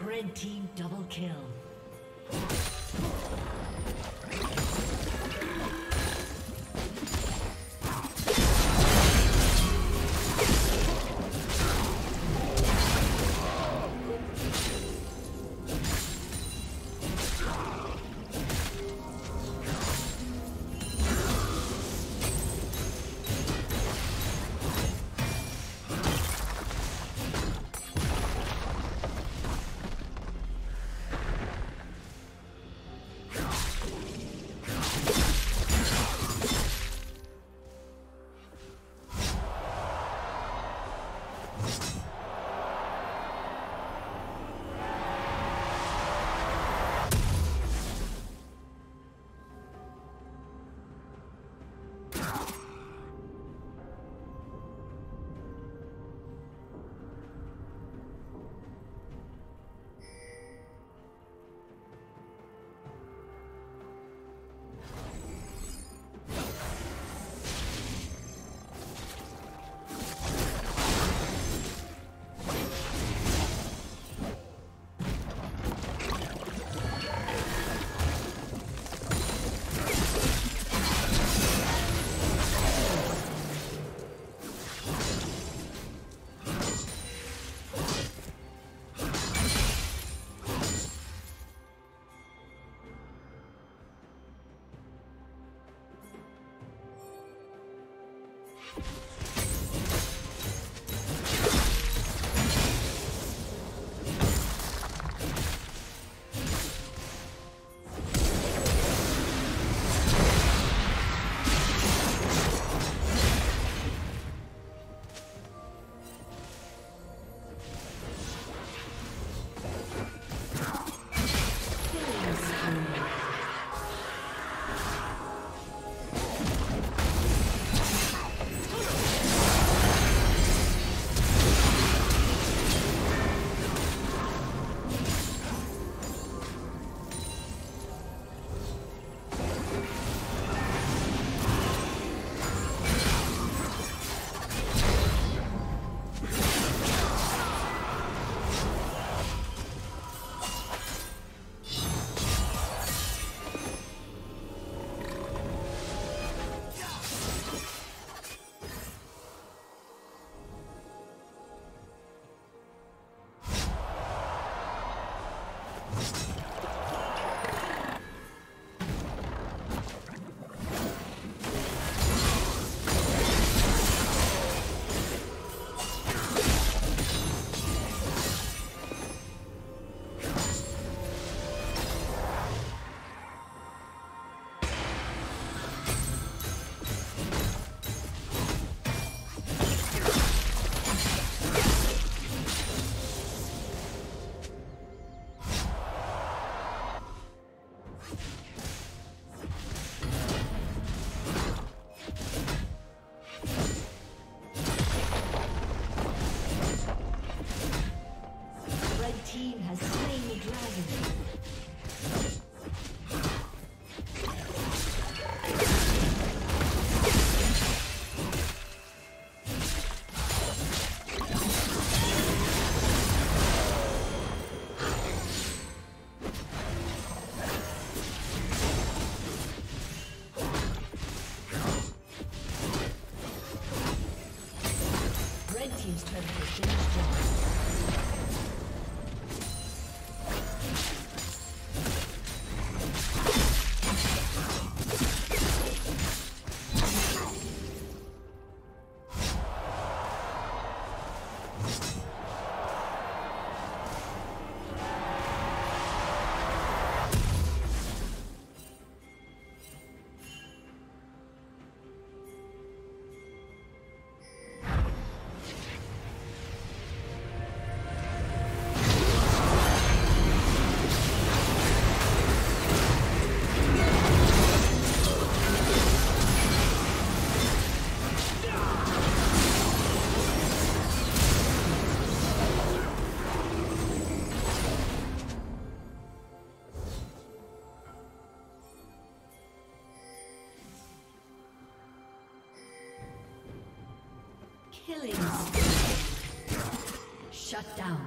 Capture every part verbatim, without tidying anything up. Red team double kill. Killing. Shut down.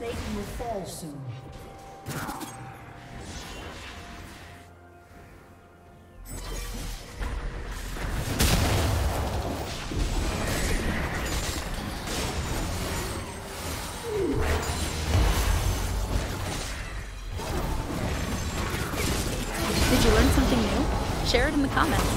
Satan will fall soon. Did you learn something new? Share it in the comments.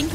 Thank